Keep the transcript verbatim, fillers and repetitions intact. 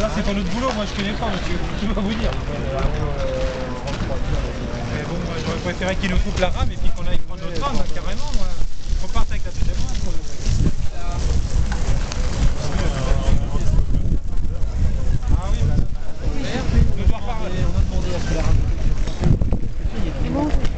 Ça c'est pas notre boulot, moi je connais pas, monsieur, tu vas vous dire. Mais bon, j'aurais préféré qu'ils nous coupent la rame et puis qu'on aille prendre notre rame, carrément, moi. Qu'on parte avec la petite rame.